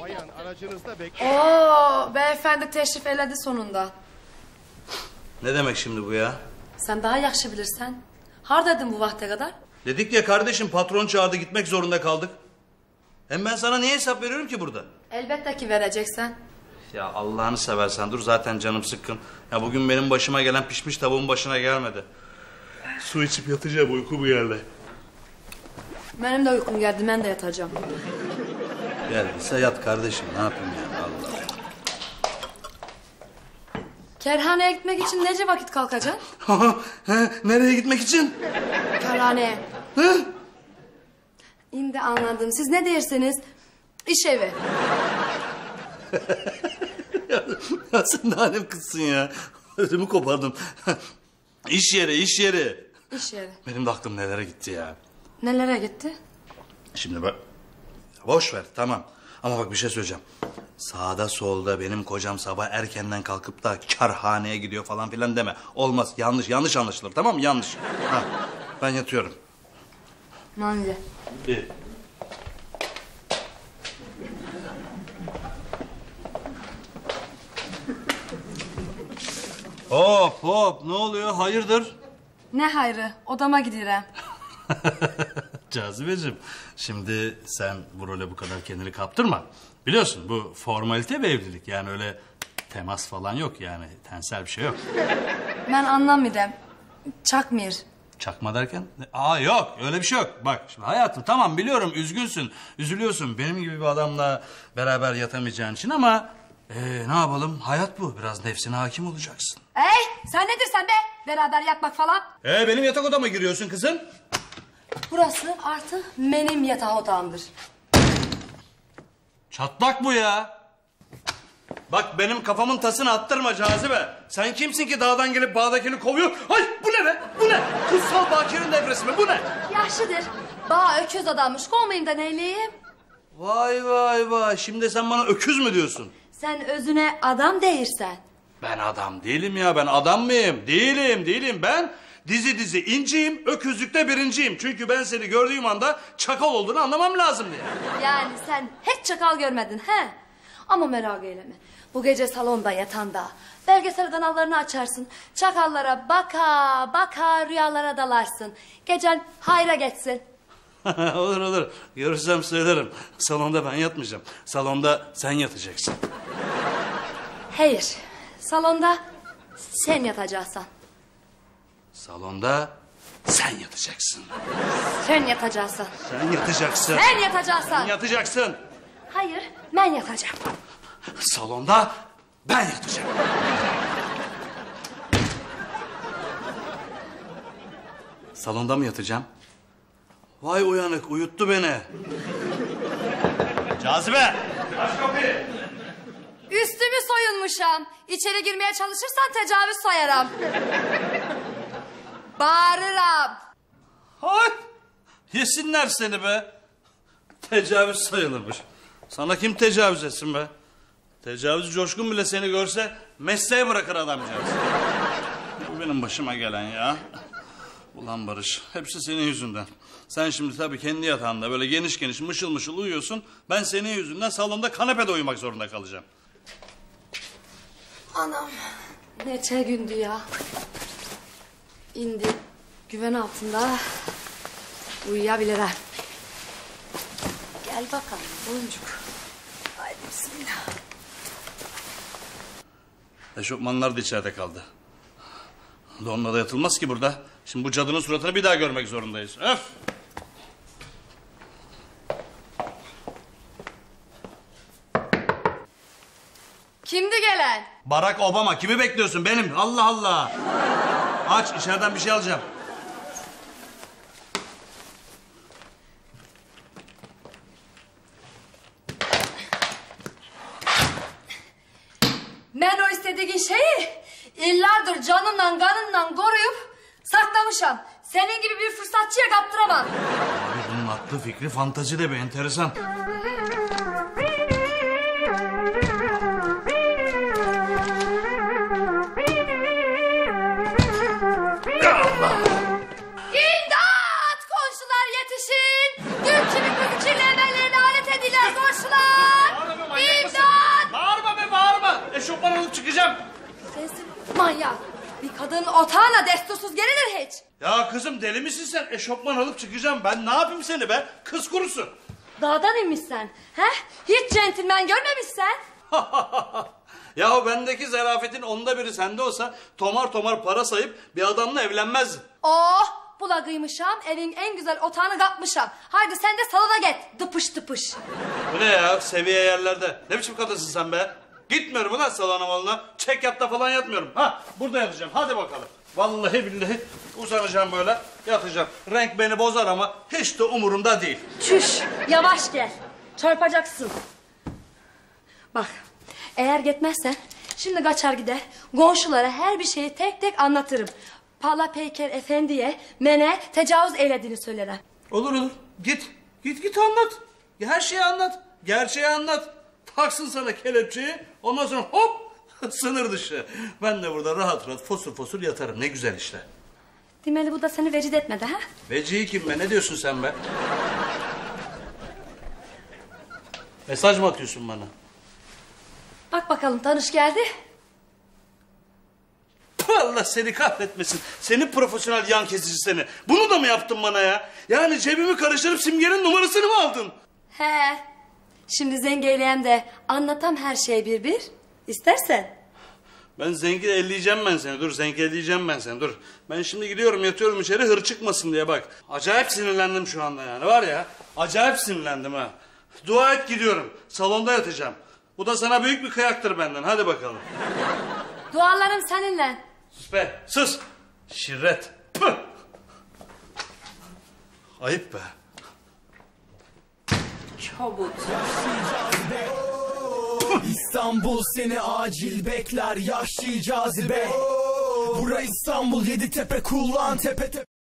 Bayan aracınızda bekliyor. Oo, beyefendi teşrif eledi sonunda. Ne demek şimdi bu ya? Sen daha yakşı bilirsen. Har dedin bu vakte kadar. Dedik ya kardeşim, patron çağırdı, gitmek zorunda kaldık. Hem ben sana niye hesap veriyorum ki burada? Elbette ki vereceksen. Ya Allah'ını seversen dur, zaten canım sıkkın. Ya bugün benim başıma gelen pişmiş tavuğun başına gelmedi. Su içip yatacağım, uyku bu yerle. Benim de uykum geldi, ben de yatacağım. Geldiyse yat kardeşim, ne yapayım yani Allah. Kerhaneye gitmek için nece vakit kalkacaksın? Nereye gitmek için? Kerhaneye. İndi anladım, siz ne dersiniz? İş evi. Ya sen ne alem kızsın ya. Ödümü kopardım. İş yeri, iş yeri. İş yeri. Benim de aklım nelere gitti ya. Nelere gitti? Şimdi bak. Boş ver, tamam. Ama bak bir şey söyleyeceğim. Sağda solda benim kocam sabah erkenden kalkıp da kerhaneye gidiyor falan filan deme. Olmaz, yanlış anlaşılır, tamam mı? Yanlış. Ha, ben yatıyorum. Manze. İyi. Hop hop, ne oluyor, hayırdır? Ne hayrı, odama gidiyorum. Cazibeciğim, şimdi sen bu role bu kadar kendini kaptırma. Biliyorsun bu formalite bir evlilik, yani öyle temas falan yok, yani tensel bir şey yok. Ben anlamadım, çakmıyor. Çakma derken? Aa yok, öyle bir şey yok. Bak şimdi hayatım, tamam biliyorum üzgünsün, üzülüyorsun benim gibi bir adamla beraber yatamayacağın için ama... ne yapalım? Hayat bu. Biraz nefsine hakim olacaksın. Sen nedirsen de beraber yatmak falan. Benim yatak odama giriyorsun kızım. Burası artık benim yatak odamdır. Çatlak bu ya. Bak benim kafamın tasını attırma Cazibe. Sen kimsin ki dağdan gelip bağdakini kovuyor? Ay bu ne be? Bu ne? Kutsal Bakir'in devresi mi? Bu ne? Yaşlıdır. Bağ öküz adammış. Kovmayayım da neyleyim? Vay vay vay. Şimdi sen bana öküz mü diyorsun? Sen özüne adam değilsen. Ben adam değilim ya, ben adam mıyım? Değilim. Ben dizi inciyim, öküzlükte birinciyim. Çünkü ben seni gördüğüm anda çakal olduğunu anlamam lazım diye. Yani sen hiç çakal görmedin he? Ama merak eyleme. Bu gece salonda yatanda belgesel kanallarını açarsın. Çakallara baka rüyalara dalarsın. Gecen hayra geçsin. Olur. Görürsem söylerim. Salonda ben yatmayacağım. Salonda sen yatacaksın. Hayır. Salonda sen yatacaksın. Salonda sen yatacaksın. Sen yatacaksın. Sen yatacaksın. Sen yatacaksın. Sen yatacaksın. Hayır, ben yatacağım. Salonda ben yatacağım. Salonda mı yatacağım? Vay uyanık, uyuttu beni. Cazibe! Aç kapıyı! Üstümü soyulmuşam. İçeri girmeye çalışırsan tecavüz soyarım. Bağırırım. Hay! Yesinler seni be. Tecavüz sayılırmış. Sana kim tecavüz etsin be? Tecavüz coşkun bile seni görse mesleğe bırakır adamcağız. Bu benim başıma gelen ya. Ulan Barış, hepsi senin yüzünden. Sen şimdi tabii kendi yatağında böyle geniş mışıl uyuyorsun. Ben senin yüzünden salonda kanepede uyumak zorunda kalacağım. Anam, neçe gündü ya. İndi güven altında uyuyabilirim. Gel bakalım boncuk. Haydi bismillah. Eşofmanlar da içeride kaldı. Donla da yatılmaz ki burada. Şimdi bu cadının suratını bir daha görmek zorundayız. Öf! Kimdi gelen? Barack Obama. Kimi bekliyorsun? Benim. Allah Allah. Aç, içeriden bir şey alacağım. Ben o istediğin şeyi yıllardır canımla kanımla koruyup saklamışam. Senin gibi bir fırsatçıya kaptıramam. Abi bunun aklı fikri fantazi de be, enteresan. Allah! İmdat! Komşular yetişin! Dün kimi kızı kirlenmelerine alet ediler komşular! basıp çıkacağım. Sensin manyak. Bir kadının otağına destursuz gerilir hiç. Ya kızım deli misin sen? Eşofman alıp çıkacağım. Ben ne yapayım seni be? Kız kurusun. Dağdan inmişsen. Heh? Hiç centilmen görmemişsen. Yahu bendeki zarafetin onda biri sende olsa tomar tomar para sayıp bir adamla evlenmezdim. Oh! Bula kıymışam, evin en güzel otağını kapmışam. Haydi sen de salona git, dıpış tıpış. Bu ne ya, seviye yerlerde. Ne biçim kadınsın sen be? Gitmiyorum ulan salona malına. Çek yatta falan yatmıyorum. Ha, burada yatacağım, hadi bakalım. Vallahi billahi uzanacağım böyle, yatacağım. Renk beni bozar ama hiç de umurumda değil. Çüş, yavaş gel. Çarpacaksın. Bak, eğer gitmezsen şimdi kaçar gider. Komşulara her bir şeyi tek tek anlatırım. Pala Peyker Efendi'ye mene tecavüz eylediğini söylerim. Olur olur. Git. Git git anlat. Her şeyi anlat. Gerçeği anlat. Taksın sana kelepçeyi. Ondan sonra hop sınır dışı. Ben de burada rahat rahat fosur fosur yatarım. Ne güzel işte. Demeli bu da seni vecid etmedi ha? Vecihi kim be? Ne diyorsun sen be? Mesaj mı atıyorsun bana? Bak bakalım tanış geldi. Allah seni kahretmesin. Seni profesyonel yan kesici seni. Bunu da mı yaptın bana ya? Yani cebimi karıştırıp Simge'nin numarasını mı aldın? He. Şimdi zengeyleyem de anlatam her şeyi bir bir. İstersen. Ben zengeyleyeceğim ben seni. Dur zengeyleyeceğim ben seni. Dur. Ben şimdi gidiyorum yatıyorum içeri hır çıkmasın diye bak. Acayip sinirlendim şu anda yani var ya. Acayip sinirlendim ha. Dua et gidiyorum. Salonda yatacağım. Bu da sana büyük bir kıyaktır benden. Hadi bakalım. Dualarım seninle. Sus be, sus! Şirret! Püh! Ayıp be! Çabuk! İstanbul seni acil bekler, Yahşi Cazibe! Bura İstanbul, Yeditepe, kullan tepe tepe!